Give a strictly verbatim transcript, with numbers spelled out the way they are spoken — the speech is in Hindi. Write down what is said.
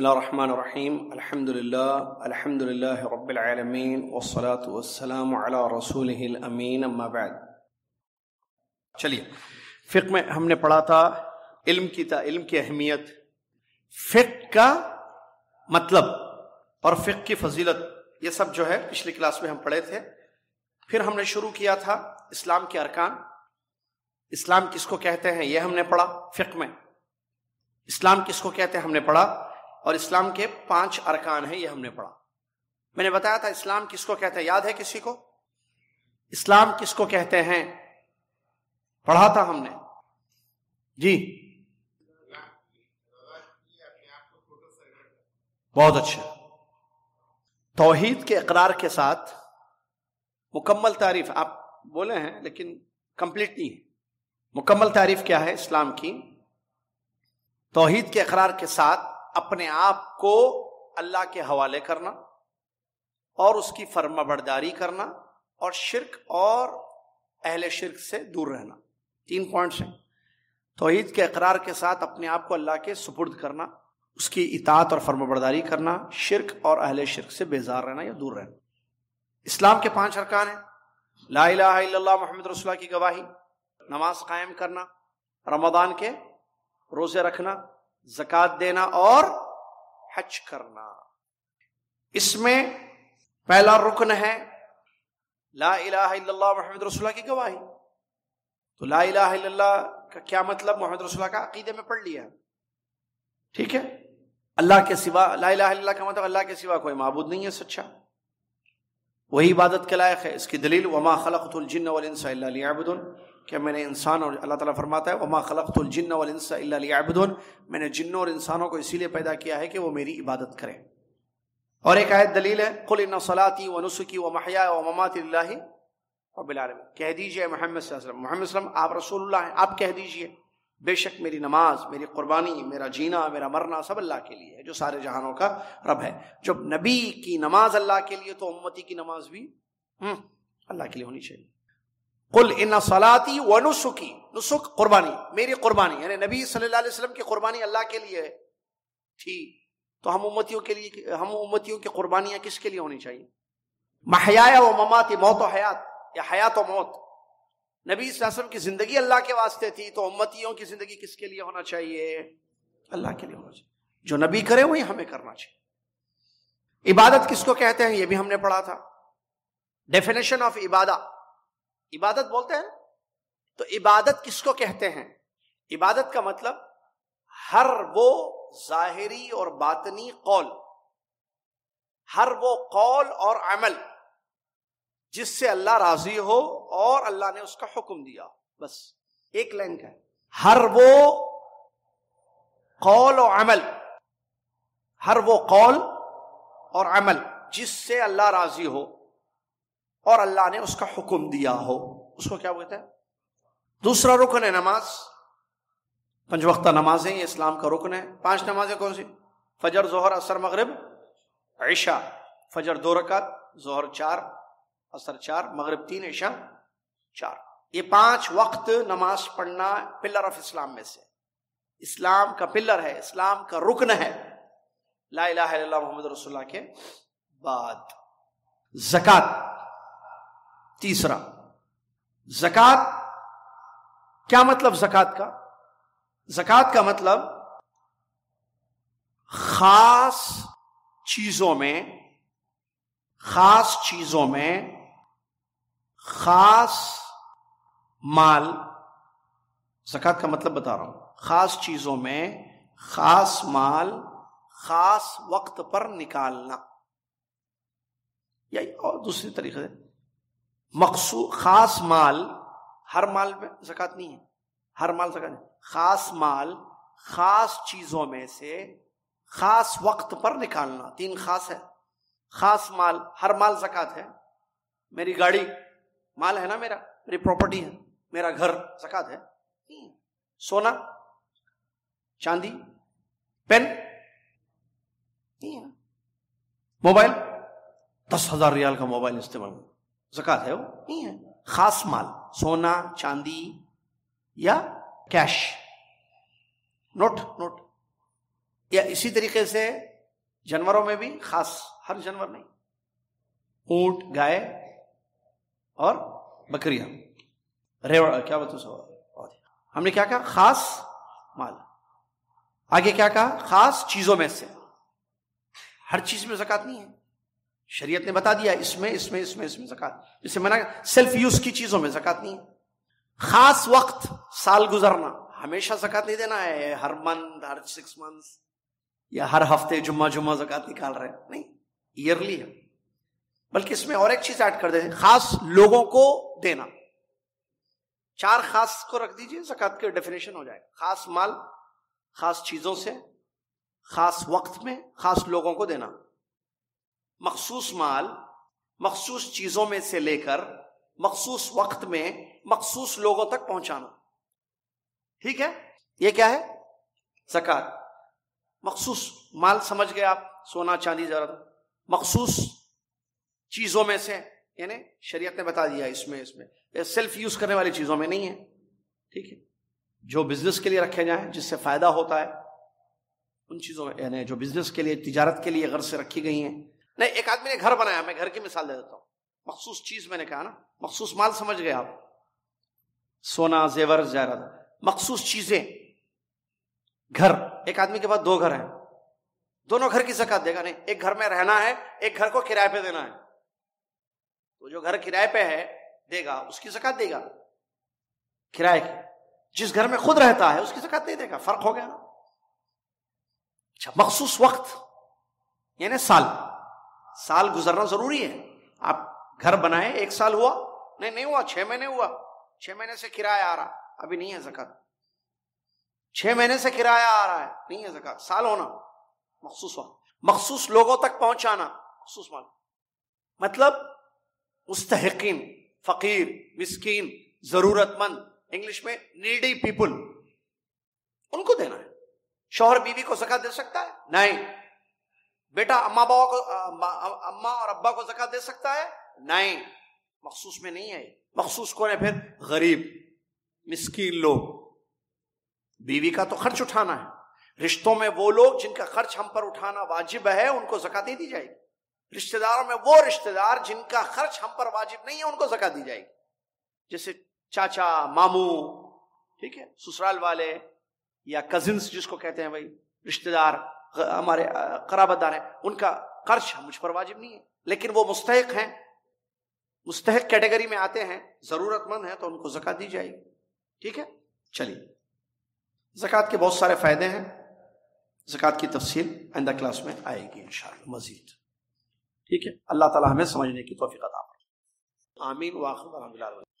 बिस्मिल्लाहिर्रहमानिर्रहीम अल्हम्दुलिल्लाह अल्हम्दुलिल्लाहि रब्बिल आलमीन वस्सलातु वस्सलामु अला रसूलिहिल अमीन अम्मा बाद। चलिए, फ़िक़्ह में हमने पढ़ा था इल्म की था इल्म की अहमियत, फ़िक़्ह का मतलब और फ़िक़्ह की फजीलत, ये सब जो है पिछली क्लास में हम पढ़े थे। फिर हमने शुरू किया था इस्लाम के अरकान, इस्लाम किसको कहते हैं यह हमने पढ़ा। फ़िक़्ह में इस्लाम किसको कहते हैं हमने पढ़ा, और इस्लाम के पांच अरकान हैं यह हमने पढ़ा। मैंने बताया था इस्लाम किसको कहते हैं, याद है किसी को इस्लाम किसको कहते हैं? पढ़ा था हमने जी, बहुत अच्छा। तौहीद के इकरार के साथ मुकम्मल तारीफ आप बोले हैं, लेकिन कंप्लीट नहीं है। मुकम्मल तारीफ क्या है इस्लाम की? तौहीद के इकरार के साथ अपने आप को अल्लाह के हवाले करना और उसकी फरमाबरदारी करना, और शिर्क और अहले शिर्क से दूर रहना। तीन पॉइंट्स हैं। तौहीद के इकरार के साथ अपने आप को अल्लाह के सुपुर्द करना, उसकी इताअत और फरमाबरदारी करना, शिर्क और अहले शिर्क से बेजार रहना या दूर रहना। इस्लाम के पांच अरकान हैं। ला इलाहा इल्लल्लाह मुहम्मद रसूलुल्लाह की गवाही, नमाज कायम करना, रमज़ान के रोजे रखना, ज़कात देना और हज करना। इसमें पहला रुकन है ला इलाहा इल्लल्लाह मुहम्मद रसूलुल्लाह की गवाही। तो ला इलाहा इल्लल्लाह का क्या मतलब? मुहम्मद रसूलुल्लाह का अकीदे में पढ़ लिया, ठीक है। अल्लाह के सिवा, ला इलाहा इल्लल्लाह का मतलब अल्लाह के सिवा कोई माबूद नहीं है सच्चा, वही इबादत के लायक है। इसकी दलील वमा खलक़तुल जिन्न वल इंसा इल्ला लियअबुदून, कि मैंने इंसान और अल्लाह ताला फरमाता है वमा खलक़तुल जिन्न वल इंसा इल्ला लियअबुदून, मैंने जिन्नों और इंसानों को इसीलिए पैदा किया है कि वो मेरी इबादत करें। और एक आयत दलील है, कुल इन्ना सलाती व नुसुकी व महयाय व ममाती लिल्लाहि रब्बिल आलमीन। कह दीजिए मोहम्मद सल्लल्लाहु अलैहि वसल्लम, मोहम्मद सल्लल्लाहु अलैहि वसल्लम आप रसूलुल्लाह हैं, आप कह दीजिए बेशक मेरी नमाज, मेरी कुर्बानी, मेरा जीना, मेरा मरना सब अल्लाह के लिए है जो सारे जहानों का रब है। जब नबी की नमाज अल्लाह के लिए, तो उम्मती की नमाज भी अल्लाह के लिए होनी चाहिए। कुल इन्ना सलाती व नुसुकी, नुसुक कुर्बानी, मेरी कुर्बानी यानी नबी सल्लल्लाहु अलैहि वसल्लम की कुर्बानी अल्लाह के लिए है, ठीक। तो हम उम्मतियों के लिए, हम उम्मतियों की कुर्बानियाँ किसके लिए होनी चाहिए? महयाया व ममाती, मौत व हयात या हयात व मौत। नबी सल्लल्लाहु अलैहि वसल्लम की जिंदगी अल्लाह के वास्ते थी, तो उम्मतियों की जिंदगी किसके लिए होना चाहिए? अल्लाह के लिए होना चाहिए। जो नबी करे वही हमें करना चाहिए। इबादत किसको कहते हैं ये भी हमने पढ़ा था। डेफिनेशन ऑफ इबादा, इबादत बोलते हैं तो इबादत किसको कहते हैं? इबादत का मतलब हर वो जाहिरी और बातनी कौल, हर वो कौल और अमल जिससे अल्लाह राजी हो और अल्लाह ने उसका हुक्म दिया, बस एक लाइन का है। हर वो कौल और अमल, हर वो कौल और अमल जिससे अल्लाह राजी हो और अल्लाह ने उसका हुक्म दिया हो, उसको क्या कहते हैं? दूसरा रुकन है नमाज। पंच वक्ता नमाजें ये इस्लाम का रुकन है। पांच नमाजें कौन सी? फजर, जोहर, असर, मगरिब, ईशा। फजर दो रकात, जोहर चार, असर चार, मगरिब तीन, ईशा चार। ये पांच वक्त नमाज पढ़ना पिलर ऑफ इस्लाम में से, इस्लाम का पिलर है, इस्लाम का रुकन है, ला इलाहा इल्लल्लाह मुहम्मद रसूलुल्लाह के बाद। ज़कात तीसरा। ज़कात क्या मतलब? ज़कात का ज़कात का मतलब खास चीजों में, खास चीजों में खास माल, ज़कात का मतलब बता रहा हूं, खास चीजों में खास माल खास वक्त पर निकालना, या और दूसरे तरीके से मखसू खास माल, हर माल में ज़कात नहीं है, हर माल ज़कात नहीं, खास माल खास चीजों में से खास वक्त पर निकालना। तीन खास है, खास माल, हर माल ज़कात है। मेरी गाड़ी माल है ना, मेरा मेरी प्रॉपर्टी है, मेरा घर ज़कात है, सोना चांदी पेन नहीं है, मोबाइल दस हजार रियाल का मोबाइल इस्तेमाल, ज़कात है वो नहीं है। खास माल सोना चांदी या कैश नोट नोट या इसी तरीके से जानवरों में भी, खास हर जानवर नहीं, ऊंट, गाय और बकरियां, रेवड़, क्या बोलते सवाल, हमने क्या कहा खास माल। आगे क्या कहा, खास चीजों में से, हर चीज में ज़कात नहीं है, शरीयत ने बता दिया इसमें इसमें इसमें इसमें ज़कात, जिसे मना सेल्फ यूज की चीजों में ज़कात नहीं है। खास वक्त, साल गुजरना, हमेशा ज़कात नहीं देना है, हर मंथ, हर सिक्स मंथ्स या हर हफ्ते जुम्मा जुम्मा ज़कात निकाल रहे हैं, नहीं, ईयरली है। बल्कि इसमें और एक चीज ऐड कर देते, खास लोगों को देना, चार खास को रख दीजिए, ज़कात की डेफिनेशन हो जाएगा, खास माल, खास चीजों से, खास वक्त में, खास लोगों को देना। मखसूस माल मखसूस चीजों में से लेकर मखसूस वक्त में मखसूस लोगों तक पहुंचाना, ठीक है, ये क्या है ज़कात। मखसूस माल समझ गए आप, सोना चांदी ज़रा, मखसूस चीजों में से यानी शरीयत ने बता दिया इसमें इसमें, सेल्फ यूज करने वाली चीजों में नहीं है, ठीक है, जो बिजनेस के लिए रखे जाए, जिससे फायदा होता है, उन चीजों में, यानी जो बिजनेस के लिए, तिजारत के लिए घर से रखी गई हैं। नहीं, एक आदमी ने घर बनाया, मैं घर की मिसाल दे देता हूँ, मखसूस चीज मैंने कहा ना, मखसूस माल समझ गए आप, सोना, जेवर, जायदाद, मखसूस चीजें, घर, एक आदमी के पास दो घर है, दोनों घर की ज़कात देगा नहीं, एक घर में रहना है, एक घर को किराए पे देना है, तो जो घर किराए पे है देगा उसकी ज़कात देगा, किराए की, जिस घर में खुद रहता है उसकी ज़कात नहीं देगा, फर्क हो गया ना। अच्छा, मखसूस वक्त यानी साल, साल गुजरना जरूरी है, आप घर बनाए, एक साल हुआ, नहीं नहीं हुआ, छह महीने हुआ, छह महीने से किराया आ रहा, अभी नहीं है ज़कात, छह महीने से किराया आ रहा है, नहीं है ज़कात, साल होना, मखसूस वक्त, मखसूस लोगों तक पहुंचाना, मखसूस माल, मतलब मुस्तहकीन, फकीर, मिस्कीन, जरूरतमंद, इंग्लिश में नीडी पीपुल, उनको देना है। शौहर बीवी को ज़कात दे सकता है? नहीं। बेटा अम्मा बाबा को, अम्मा और अब्बा को ज़कात दे सकता है? नहीं, मखसूस में नहीं है। मखसूस कौन है फिर? गरीब, मिस्कीन लोग। बीवी का तो खर्च उठाना है, रिश्तों में वो लोग जिनका खर्च हम पर उठाना वाजिब है उनको ज़कात नहीं दी जाएगी, रिश्तेदारों में वो रिश्तेदार जिनका खर्च हम पर वाजिब नहीं है उनको ज़कात दी जाएगी, जैसे चाचा, मामू, ठीक है, ससुराल वाले या कजिन्स जिसको कहते हैं भाई, रिश्तेदार हमारे कराबतदार हैं, उनका खर्च मुझ पर वाजिब नहीं है, लेकिन वो मुस्तहक हैं, मुस्तहक कैटेगरी में आते हैं, जरूरतमंद हैं, तो उनको ज़कात दी जाएगी, ठीक है। चलिए, ज़कात के बहुत सारे फायदे हैं, ज़कात की तफसील आइंदा क्लास में आएगी इंशाअल्लाह मजीद, ठीक है। अल्लाह ताला हमें समझने की तौफीक अता फरमाए, आमीन। वाखिर।